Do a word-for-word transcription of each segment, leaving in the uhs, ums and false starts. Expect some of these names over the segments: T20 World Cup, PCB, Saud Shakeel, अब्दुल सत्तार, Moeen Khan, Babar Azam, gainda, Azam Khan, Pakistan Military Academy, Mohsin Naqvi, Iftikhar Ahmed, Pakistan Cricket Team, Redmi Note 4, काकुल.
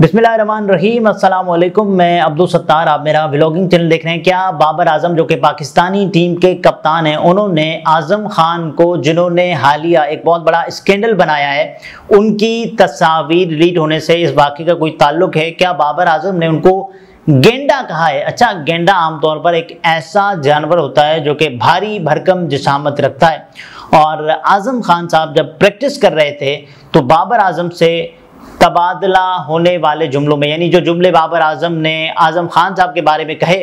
बिस्मिल्लाहिर्रहमानिर्रहीम, अस्सलाम वालेकुम। मैं अब्दुल सत्तार, आप मेरा व्लॉगिंग चैनल देख रहे हैं। क्या बाबर आजम जो कि पाकिस्तानी टीम के कप्तान हैं, उन्होंने आजम खान को, जिन्होंने हालिया एक बहुत बड़ा स्कैंडल बनाया है, उनकी तस्वीर लीक होने से इस वाक़े का कोई ताल्लुक है क्या? बाबर आजम ने उनको गेंडा कहा है। अच्छा, गेंडा आमतौर पर एक ऐसा जानवर होता है जो कि भारी भरकम जिसामत रखता है, और आजम खान साहब जब प्रैक्टिस कर रहे थे तो बाबर आजम से तबादला होने वाले जुमलों में, यानी जो जुमले बाबर आजम ने आजम खान साहब के बारे में कहे,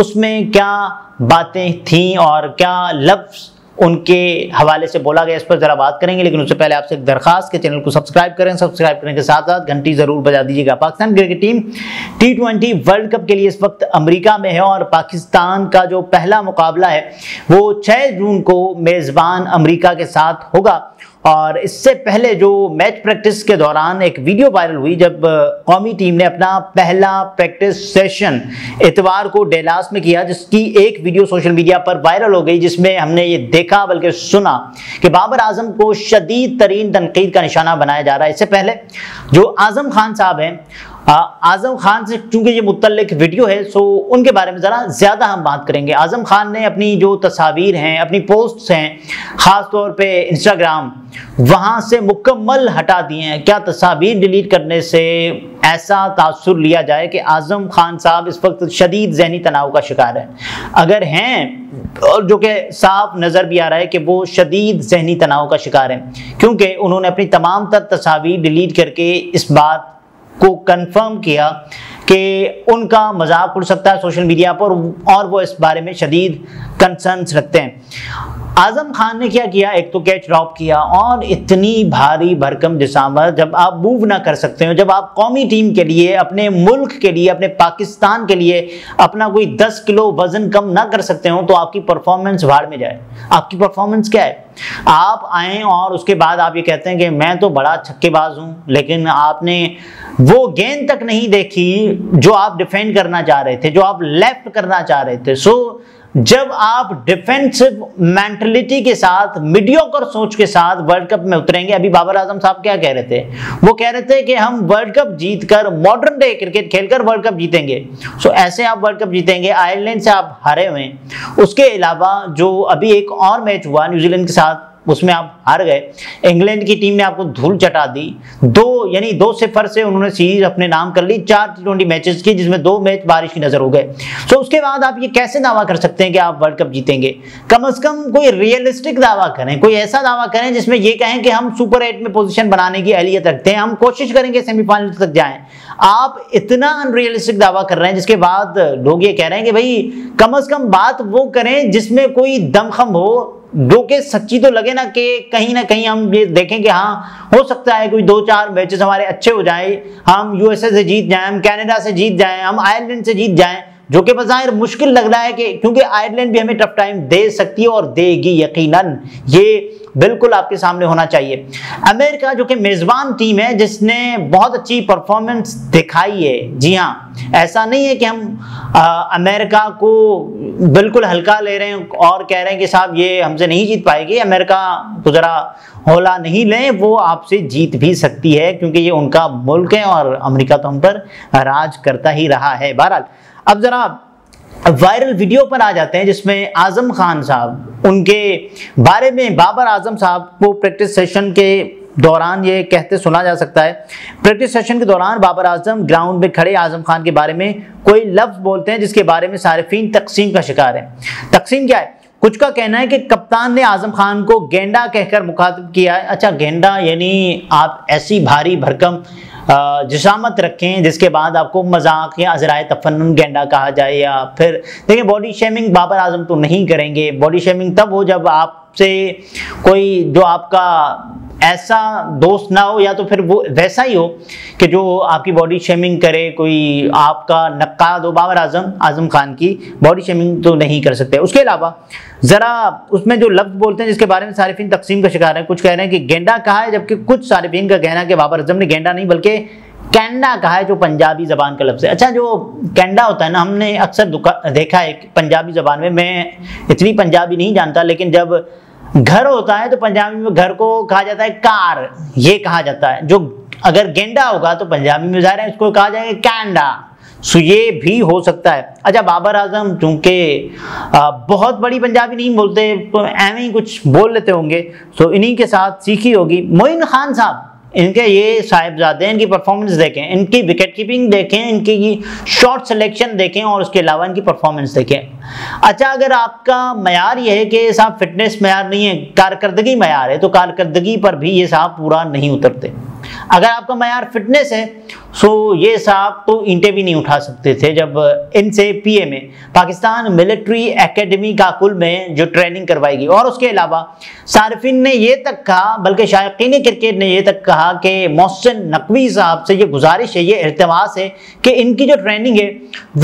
उसमें क्या बातें थीं और क्या लफ्ज़ उनके हवाले से बोला गया, इस पर ज़रा बात करेंगे। लेकिन उससे पहले आपसे एक दरख्वास्त के चैनल को सब्सक्राइब करें, सब्सक्राइब करने के साथ साथ घंटी ज़रूर बजा दीजिएगा। Pakistan cricket team T twenty world cup के लिए इस वक्त अमेरिका में है, और पाकिस्तान का जो पहला मुकाबला है वो छः जून को मेज़बान अमेरिका के साथ होगा। और इससे पहले जो मैच प्रैक्टिस के दौरान एक वीडियो वायरल हुई, जब कौमी टीम ने अपना पहला प्रैक्टिस सेशन इतवार को डेलास में किया, जिसकी एक वीडियो सोशल मीडिया पर वायरल हो गई, जिसमें हमने ये देखा बल्कि सुना कि बाबर आजम को शदीद तरीन तनकीद का निशाना बनाया जा रहा है। इससे पहले जो आजम खान साहब हैं, आजम खान से चूँकि ये मुतल्लिक वीडियो है, सो उनके बारे में ज़रा ज़्यादा हम बात करेंगे। आजम खान ने अपनी जो तस्वीर हैं, अपनी पोस्ट्स हैं, ख़ास तौर पे इंस्टाग्राम, वहाँ से मुकम्मल हटा दिए हैं। क्या तस्वीर डिलीट करने से ऐसा तासुर लिया जाए कि आजम खान साहब इस वक्त शदीद जहनी तनाव का शिकार हैं? अगर हैं, और जो कि साफ नज़र भी आ रहा है कि वो शदीद जहनी तनाव का शिकार हैं, क्योंकि उन्होंने अपनी तमाम तर तस्वीर डिलीट करके इस बात को कंफर्म किया कि उनका मजाक उड़ सकता है सोशल मीडिया पर, और वो इस बारे में शदीद कंसर्न्स रखते हैं। आजम खान ने क्या किया, एक तो कैच ड्रॉप किया, और इतनी भारी भरकम जिसामत, जब आप मूव ना कर सकते हो, जब आप कौमी टीम के लिए, अपने मुल्क के लिए, अपने पाकिस्तान के लिए अपना कोई दस किलो वजन कम ना कर सकते हो, तो आपकी परफॉर्मेंस भाड़ में जाए। आपकी परफॉर्मेंस क्या है? आप आएँ और उसके बाद आप ये कहते हैं कि मैं तो बड़ा छक्केबाज हूँ, लेकिन आपने वो गेंद तक नहीं देखी जो आप डिफेंड करना चाह रहे थे, जो आप लेफ्ट करना चाह रहे थे। सो जब आप डिफेंसिव मेंटलिटी के साथ, मीडियोकर सोच के साथ वर्ल्ड कप में उतरेंगे, अभी बाबर आजम साहब क्या कह रहे थे, वो कह रहे थे कि हम वर्ल्ड कप जीतकर, मॉडर्न डे क्रिकेट खेलकर वर्ल्ड कप जीतेंगे। सो ऐसे आप वर्ल्ड कप जीतेंगे। आयरलैंड से आप हारे हुए, उसके अलावा जो अभी एक और मैच हुआ न्यूजीलैंड के साथ, उसमें आप हार गए। इंग्लैंड की टीम ने आपको धूल चटा दी, दो यानी दो सिफर से उन्होंने सीरीज अपने नाम कर ली, चार टी ट्वेंटी मैचेस की, जिसमें दो मैच बारिश की नज़र हो गए। तो उसके बाद आप ये कैसे दावा कर सकते हैं कि आप वर्ल्ड कप जीतेंगे? कम से कम कोई रियलिस्टिक दावा करें, कोई ऐसा दावा करें जिसमें ये कहें कि हम सुपर एट में पोजीशन बनाने की अहलियत रखते हैं, हम कोशिश करेंगे सेमीफाइनल तक जाएँ। आप इतना अनरियलिस्टिक दावा कर रहे हैं, जिसके बाद लोग ये कह रहे हैं कि भाई कम अज़ कम बात वो करें जिसमें कोई दमखम हो, जो कि सच्ची तो लगे ना, कि कहीं ना कहीं हम ये देखें कि हाँ, हो सकता है कोई दो चार मैचेस हमारे अच्छे हो जाए, हम यूएसए से जीत जाएं, हम कनाडा से जीत जाएं, हम आयरलैंड से जीत जाएं, जो कि बज़ाहिर मुश्किल लग रहा है, कि क्योंकि आयरलैंड भी हमें टफ टाइम दे सकती है, और देगी यकीनन, ये बिल्कुल आपके सामने होना चाहिए। अमेरिका जो कि मेज़बान टीम है, जिसने बहुत अच्छी परफॉर्मेंस दिखाई है। जी हाँ, ऐसा नहीं है कि हम आ, अमेरिका को बिल्कुल हल्का ले रहे हैं और कह रहे हैं कि साहब ये हमसे नहीं जीत पाएगी। अमेरिका को ज़रा हौला नहीं लें, वो आपसे जीत भी सकती है, क्योंकि ये उनका मुल्क है और अमेरिका तो हम पर राज करता ही रहा है। बहरहाल, अब ज़रा वायरल वीडियो पर आ जाते हैं, जिसमें आजम खान साहब, उनके बारे में बाबर आजम साहब को प्रैक्टिस सेशन के दौरान ये कहते सुना जा सकता है। प्रैक्टिस सेशन के दौरान बाबर आजम ग्राउंड में खड़े आजम खान के बारे में कोई लफ्ज़ बोलते हैं, जिसके बारे में सारिफीन तकसीम का शिकार है। तकसीम क्या है? कुछ का कहना है कि कप्तान ने आजम खान को गेंडा कहकर मुखातिब किया है। अच्छा, गेंडा यानी आप ऐसी भारी भरकम जिसामत रखें जिसके बाद आपको मजाक या अज़राए तफन्नुन गेंडा कहा जाए, या फिर देखिए, बॉडी शेमिंग बाबर आजम तो नहीं करेंगे। बॉडी शेमिंग तब हो जब आपसे कोई जो आपका ऐसा दोस्त ना हो, या तो फिर वो वैसा ही हो कि जो आपकी बॉडी शेमिंग करे, कोई आपका नक्काद हो। बाबर आजम आजम खान की बॉडी शेमिंग तो नहीं कर सकते। उसके अलावा ज़रा उसमें जो लफ्ज़ बोलते हैं जिसके बारे में सारिफीन तकसीम का शिकार है, कुछ कह रहे हैं कि गेंडा कहा है, जबकि कुछ सारिफीन का कहना है कि बाबर आजम ने गेंडा नहीं बल्कि कैंडा कहा है, जो पंजाबी ज़बान का लफ्ज़ है। अच्छा, जो कैंडा होता है ना, हमने अक्सर देखा है पंजाबी ज़बान में, मैं इतनी पंजाबी नहीं जानता, लेकिन जब घर होता है तो पंजाबी में घर को कहा जाता है कार, ये कहा जाता है। जो अगर गेंडा होगा तो पंजाबी में जाहिर है इसको कहा जाएगा गैंडा, सो ये भी हो सकता है। अच्छा बाबर आजम चूंकि बहुत बड़ी पंजाबी नहीं बोलते तो ऐसे ही कुछ बोल लेते होंगे, सो इन्हीं के साथ सीखी होगी। मोइन खान साहब इनके ये साहिबजादे, इनकी परफॉर्मेंस देखें, इनकी विकेट कीपिंग देखें, इनकी शॉट सिलेक्शन देखें और उसके अलावा इनकी परफॉर्मेंस देखें। अच्छा अगर आपका मयार ये है कि साहब फिटनेस मयार नहीं है, कारकर्दगी मयार है, तो कारकर्दगी पर भी ये साहब पूरा नहीं उतरते। अगर आपका मयार फिटनेस है सो ये साहब तो ईंटे भी नहीं उठा सकते थे जब इनसे पीए में पाकिस्तान मिलिट्री एकेडमी काकुल में जो ट्रेनिंग करवाई गई। और उसके अलावा सार्फिन ने ये तक कहा, बल्कि शायकीन क्रिकेट ने ये तक कहा कि मोहसिन नकवी साहब से ये गुजारिश है, ये इल्तमास है कि इनकी जो ट्रेनिंग है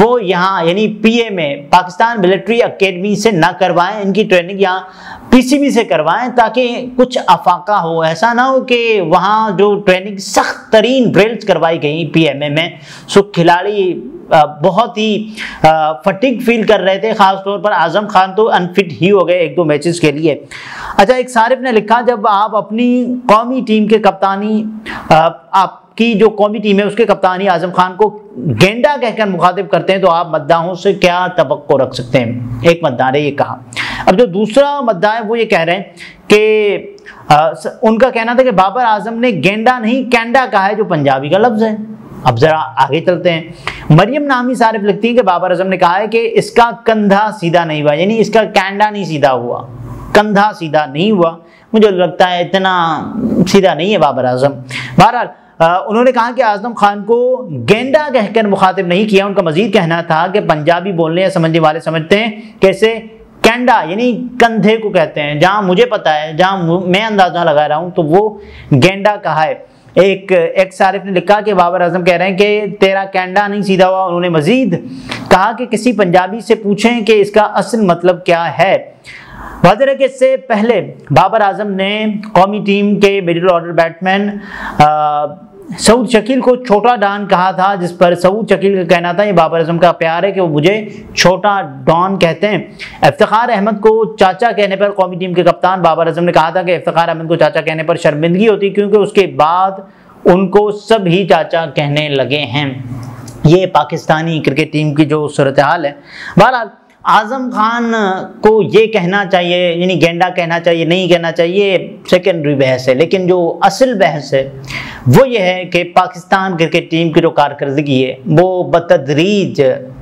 वो यहाँ यानी पीए में पाकिस्तान मिलिट्री एकेडमी से ना करवाएं, इनकी ट्रेनिंग यहाँ पीसीबी से करवाएं ताकि कुछ अफाका हो, ऐसा ना हो कि वहाँ जो ट्रेनिंग सख्त तरीन ड्रिल्स करवाई गई पीएमए में सो खिलाड़ी बहुत ही फटीग फील कर रहे थे। ख़ासतौर पर आज़म खान तो अनफिट ही हो गए एक दो मैचेस के लिए। अच्छा एक सारिफ ने लिखा, जब आप अपनी कौमी टीम के कप्तानी आपकी जो कौमी टीम है उसके कप्तानी आज़म खान को गेंडा कहकर मुखातिब करते हैं तो आप मतदाओं से क्या तवक्को रख सकते हैं, एक मतदार ने ये कहा। अब जो दूसरा मुद्दा है वो ये कह रहे हैं कि आ, उनका कहना था कि बाबर आजम ने गेंडा नहीं कैंडा कहा है जो पंजाबी का लफ्ज़ है। अब जरा आगे चलते हैं। मरियम नामी सारिफ लिखती है कि बाबर आजम ने कहा है कि इसका कंधा सीधा नहीं हुआ, यानी इसका कैंडा नहीं सीधा हुआ, कंधा सीधा नहीं हुआ। मुझे लगता है इतना सीधा नहीं है बाबर आजम। बहरहाल उन्होंने कहा कि आजम खान को गेंडा कहकर मुखातिब नहीं किया, उनका मजीद कहना था कि पंजाबी बोलने या समझने वाले समझते हैं कैसे कैंडा यानी कंधे को कहते हैं, जहाँ मुझे पता है जहाँ मैं अंदाजा लगा रहा हूँ तो वो गेंडा कहा है। एक एक सारिफ ने लिखा कि बाबर आजम कह रहे हैं कि तेरा कैंडा नहीं सीधा हुआ। उन्होंने मजीद कहा कि किसी पंजाबी से पूछें कि इसका असल मतलब क्या है। वाज़ेह है कि इससे पहले बाबर आजम ने कौमी टीम के middle order batsman Saud Shakeel को छोटा डॉन कहा था, जिस पर सऊद शकील का कहना था ये बाबर आजम का प्यार है कि वो मुझे छोटा डॉन कहते हैं। इफ्तिखार अहमद को चाचा कहने पर कौमी टीम के कप्तान बाबर आजम ने कहा था कि इफ्तिखार अहमद को चाचा कहने पर शर्मिंदगी होती क्योंकि उसके बाद उनको सब ही चाचा कहने लगे हैं। ये पाकिस्तानी क्रिकेट टीम की जो सूरत हाल है। बहरहाल आज़म खान को ये कहना चाहिए यानी गेंडा कहना चाहिए नहीं कहना चाहिए, सेकेंडरी बहस है, लेकिन जो असल बहस है वो ये है कि पाकिस्तान क्रिकेट टीम की जो कारकर्दगी है वो बतदरीज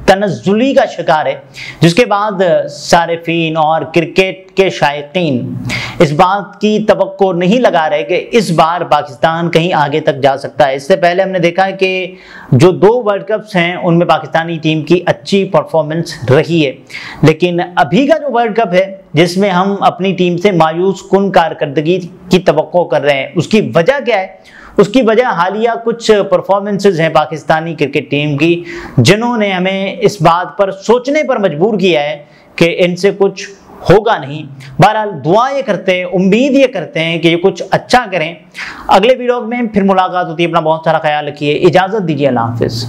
तनज़ुली का शिकार है, जिसके बाद सारिफीन और क्रिकेट के शायकीन इस बात की तवक्को नहीं लगा रहे कि इस बार पाकिस्तान कहीं आगे तक जा सकता है। इससे पहले हमने देखा है कि जो दो वर्ल्ड कप्स हैं उनमें पाकिस्तानी टीम की अच्छी परफॉर्मेंस रही है, लेकिन अभी का जो वर्ल्ड कप है जिसमें हम अपनी टीम से मायूस कुन कारकर्दगी की तवक्को कर रहे हैं, उसकी वजह क्या है? उसकी वजह हालिया कुछ परफॉर्मेंसेज हैं पाकिस्तानी क्रिकेट टीम की जिन्होंने हमें इस बात पर सोचने पर मजबूर किया है कि इनसे कुछ होगा नहीं। बहरहाल दुआ ये करते हैं, उम्मीद ये करते हैं कि ये कुछ अच्छा करें। अगले वीडियो में फिर मुलाकात होती है। अपना बहुत सारा ख्याल रखिए, इजाज़त दीजिए, अल्लाह हाफिज़।